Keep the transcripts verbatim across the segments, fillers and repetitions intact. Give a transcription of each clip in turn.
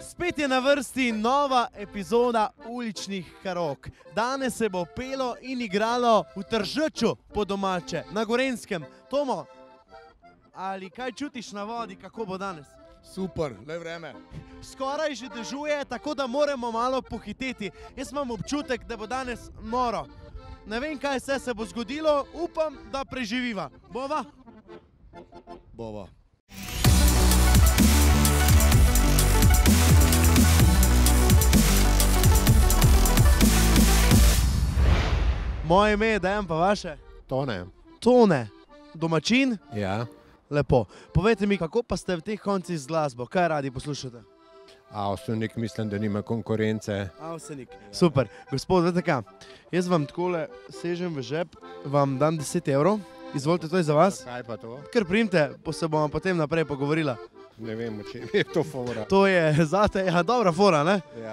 Spet je na vrsti nova epizoda uličnih karaok. Danes se bo pelo in igralo v Tržeču po domače, na Gorenjskem. Tomo, ali kaj čutiš na vodi, kako bo danes? Super, le vreme. Skoraj že dežuje, tako da moramo malo pohiteti. Jaz imam občutek, da bo danes noro. Ne vem, kaj vse se bo zgodilo, upam, da preživiva. Bova? Bova. Moje ime je Dejan, pa vaše? Tone. Tone. Domačin? Ja. Lepo. Povejte mi, kako pa ste v teh koncih z glasbo? Kaj radi poslušate? Avsenik, mislim, da nima konkurence. Avsenik. Super. Gospod, veste kaj? Jaz vam takole sežem v žep, vam dam deset evrov. Izvolite, to je za vas. Kaj pa to? Ker primite, pa se bomo potem naprej pogovorila. Ne vem, če je to fora. To je zate, ja, dobra fora, ne? Ja.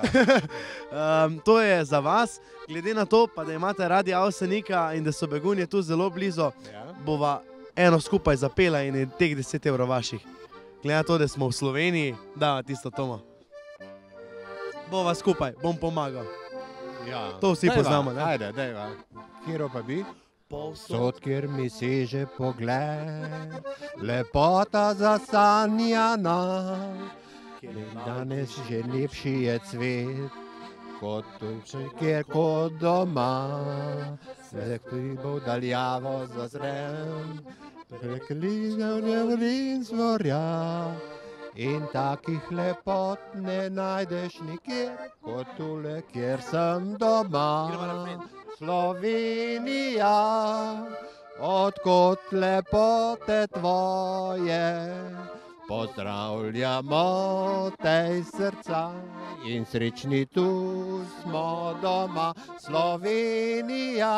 um, to je za vas. Glede na to, pa da imate radi Avsenika in da so begunje tu zelo blizu, ja, bova eno skupaj zapela in je teh deset evrov vaših. Glede na to, da smo v Sloveniji, da, tisto Toma. Bova skupaj, bom pomagal. Ja. To vsi dejva, poznamo, ne? Ajde, dejva. Kjero pa bi? Povsod, kjer mi seže pogled, lepota zasanjana, danes že lepši je cvet, kot tukaj, kjer kot doma. Vse hribov daljavo zazrem, preklizel nevrin zvorja, in takih lepot ne najdeš nikjer, kot tule, kjer sem doma. Slovenija, odkot lepote tvoje, pozdravljamo te iz srca in srečni tu smo doma. Slovenija,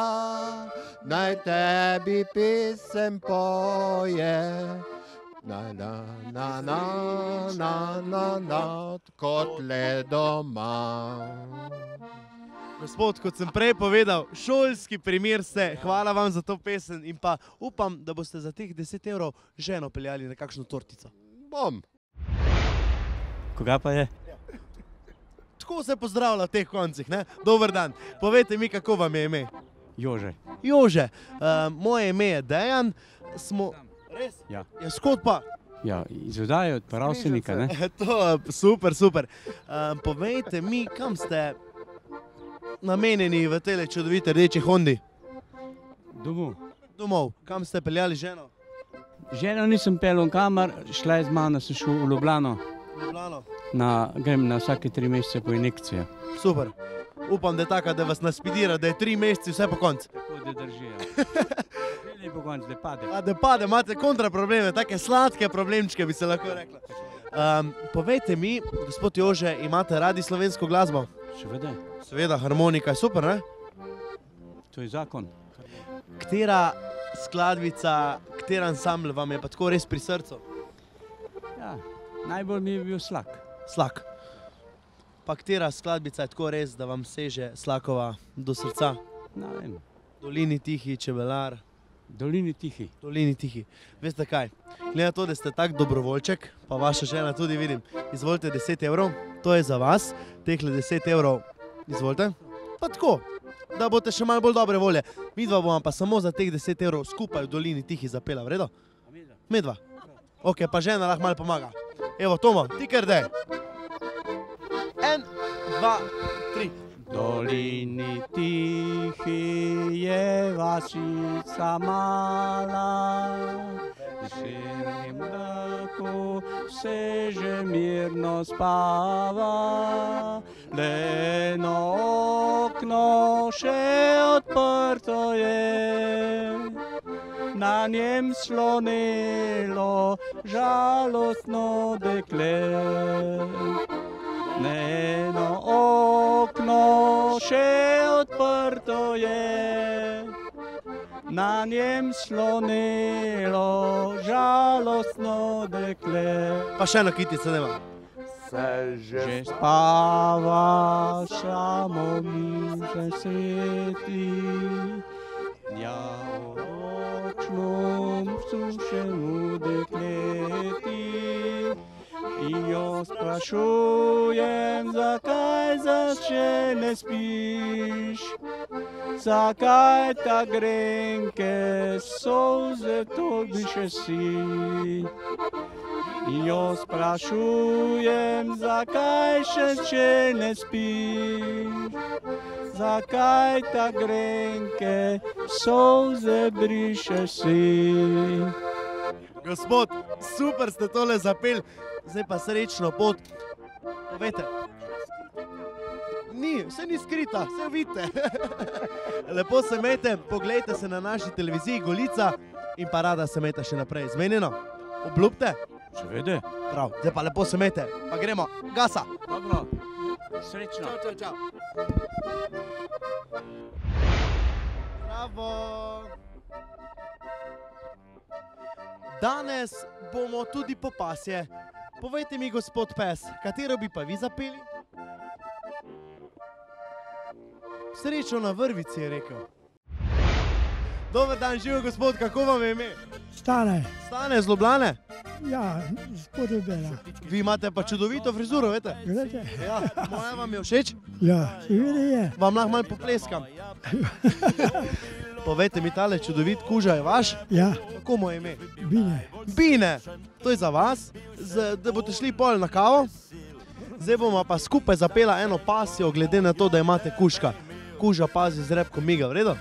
naj tebi pesem poje. Na, na, na, na, na, na, na, odkot le doma. Gospod, kot sem prej povedal, šolski primer ste, hvala vam za to pesem in pa upam, da boste za teh deset evrov ženo peljali na kakšno tortico. Bom. Koga pa je? Tako se pozdravlja v teh koncih, ne? Dober dan. Povejte mi, kako vam je ime? Jože. Jože. Uh, moje ime je Dejan. Smo... Res? Ja. Ja, skot pa? Ja, izvedajo od Avsenika, ne? To, super, super. Uh, povejte mi, kam ste namenjeni v tele čudovite rdeče Hondi? Domov. Domov. Kam ste peljali ženo? Ženo nisem peljal kamar, šla je z mano, sem šel v Ljubljano. Ljubljano? Na, grem na vsake tri mesece po injekcije. Super. Upam, da je taka, da vas naspidira, da je tri meseci vse po koncu. Tako, da držijo. Želi po koncu, da pade. A, da pade, imate kontra probleme, take sladke problemčke bi se lahko rekla. Um, povejte mi, gospod Jože, imate radi slovensko glasbo? Seveda. Seveda, harmonika je super, ne? To je zakon. Katera skladbica, kater ansambl vam je pa tako res pri srcu? Ja, najbolj mi je bil Slak. Slak. Pa katera skladbica je tako res, da vam seže Slakova do srca? Ne vem. Dolini tihi, Čebelar. Dolini tihi. Dolini tihi. Veste kaj, glede to, da ste tak dobrovoljček, pa vaša žena tudi vidim. Izvolite deset evrov, to je za vas. Tehle deset evrov, izvolite. Pa tako, da boste še malo bolj dobre volje. Midva bomo pa samo za teh deset evrov skupaj v Dolini tihi zapela, vredo? Medva. Ok, pa žena lahko malo pomaga. Evo, Tomo, ti kar dej. En, dva, tri. Dolini tihi je vasica mala, v širnem daku se že mirno spava. Leno okno še odprto je, na njem slonelo žalostno dekle. Eno okno še odprto je, na njem slonelo žalostno dekle. Pa še eno kitico nema. Se že spava, samo mi se sveti, ja v očnom sušemu dekleti. I jo sprašujem, zakaj zače ne spiš, zakaj ta grenke solze tolbiše si. I jo sprašujem, zakaj šeče ne spiš, zakaj ta grenke solze briše si. Gospod, super ste tole zapeli, zdaj pa srečno pot. Povejte. Ni, vse ni skrita, vse vidite. Lepo se imejte, poglejte se na naši televiziji Golica in pa rada se imejte še naprej. Zmenjeno? Obljubite? Seveda. Prav, zdaj pa lepo se imejte, pa gremo. Gasa. Dobro, srečno. Čau, čau, čau. Bravo. Danes bomo tudi po pasje. Povejte mi, gospod pes, katero bi pa vi zapeli? Srečo na vrvici, je rekel. Dober dan, živo gospod, kako vam je ime? Stane. Stane, z Ljubljane? Ja, iz Podljubljana. Vi imate pa čudovito frizuro, veste? Veste. Ja, moja vam je všeč? Ja, seveda je. Vam lahko malo popleskam. Povejte mi, tale čudovit kuža je vaš? Ja. Kako mu je ime? Bine. Bine! To je za vas, da boste šli pol na kavo. Zdaj bomo pa skupaj zapela eno pasjo, glede na to, da imate kužka. Kuža pazi z repkom miga, v redu?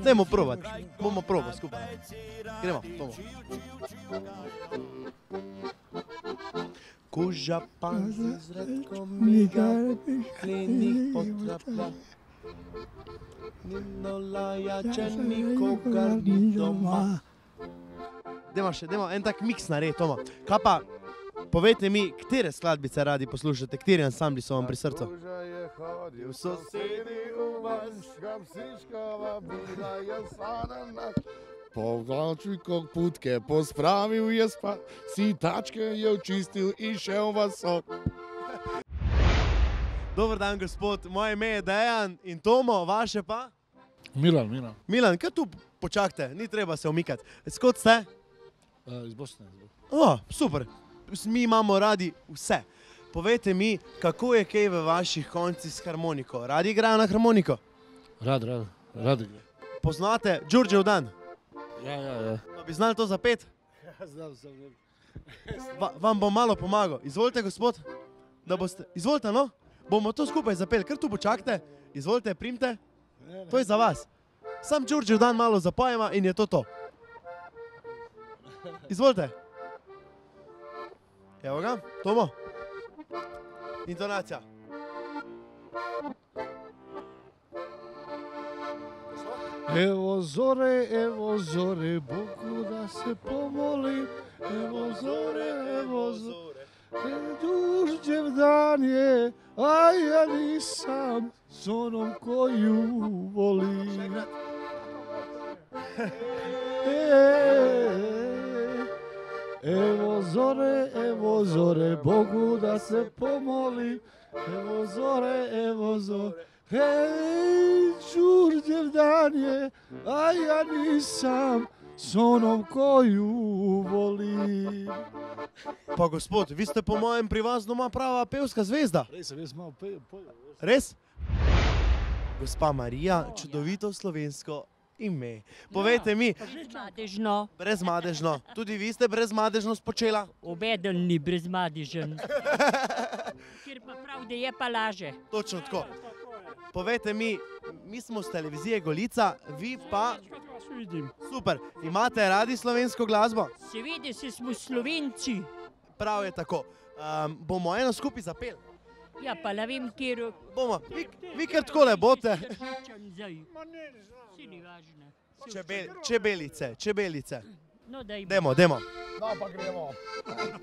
Dajmo probati, bomo probali skupaj. Gremo, bomo. Kuža pazi z repkom miga, klenih potraplja. Nino lajače nikogar ni doma. Dajmo še, dajmo en tak miks narej, Toma. Kaj pa, povejte mi, katere skladbice radi poslušate, kateri ansambli so vam pri srcu? Povlačil kog putke, pospravil je spat, si tačke je očistil in šel v sok. Dober dan, gospod, moje ime je Dejan in Tomo, vaše pa? Milan, Milan. Milan, kaj tu počakajte, ni treba se omikati. Skot ste? Iz Bosne. O, super. Mi imamo radi vse. Povejte mi, kako je kaj v vaših koncih s harmoniko? Radi igrajo na harmoniko? Rad, rad, rad igrajo. Poznate Đurđevdan? Ja, ja, ja. Bi znali to zapet? Ja, znam, znam. Vam bom malo pomagal. Izvolite, gospod, da boste... Izvolite, no? Bomo to skupaj zapeli, kar tu počakajte, izvolite, primite, to je za vas. Sam Đurđevdan malo zapojema in je to to. Izvolite. Evo ga, Tomo. Intonacija. Evo zore, evo zore, Bogu da se pomoli, evo zore, evo zore. Đurđevdan je, a ja nisam s onom koju volim. Evo zore, evo zore, Bogu da se pomoli. Evo zore, evo zore. Đurđevdan je, a ja nisam s onom koju volim. Pa gospod, vi ste po mojem pri vas doma prava pevska zvezda. Res sem, jaz malo pev. Res? Gospa Marija, čudovito slovensko ime. Povejte mi. Brezmadežno. Brezmadežno. Tudi vi ste brezmadežno spočela? Obeden ni brezmadežen. Kjer pa prav, da je pa laže. Točno tako. Povejte mi, mi smo z televizije Golica, vi pa... Super, imate radi slovensko glasbo? Seveda, se smo Slovenci. Prav je tako. Bomo eno skupaj zapeli? Ja, pa ne vem, kjer... Bomo, vi kar takole bote. Čebelice, čebelice. No, dajmo. Dajmo, dajmo. Da, pa gremo.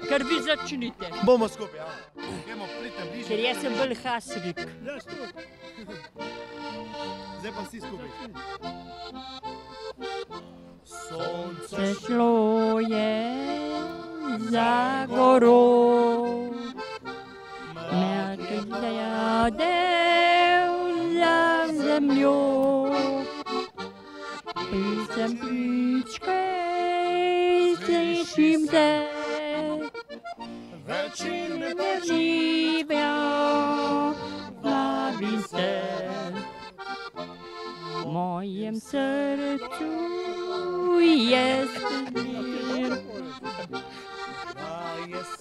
Ker vi začnite. Bomo skupaj, ja. Gremo, prite bliže. Ker jaz sem bolj hasrik. Jaz tu. Zdaj pa vsi skupaj. Sonce šlo je za goro, mrak je jadel za zemljo, pisem pičke. Slišim te večino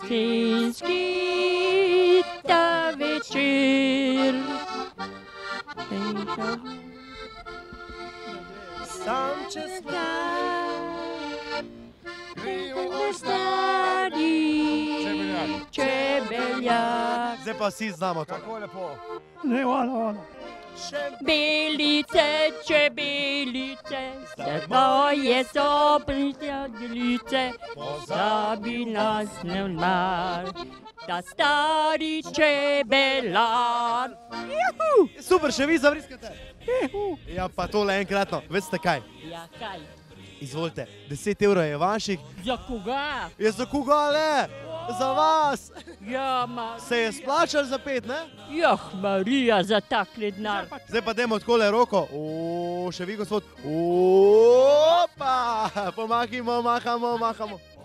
Sinski ta večer. Sam čestak kriju ostani čebeljak. Zdaj pa vsi znamo to. Kako lepo. Ne, hvala, hvala. Belice, čebelice, za tvoje so prijateljice, pozabi nas nemar, ta stari čebelar. Juhu! Super, še vi zavriskate. Juhu! Ja, pa tole enkratno, veste kaj? Ja, kaj? Izvolite, deset evrov je vaših. Za koga? Ja, za koga le? Za vas! Ja, Marija. Se je splačal za pet, ne? Jah, Marija, za takle denar. Zdaj pa dajmo takole roko. Ooo, še vi, gospod. Opa! Pomahimo, mahamo, mahamo.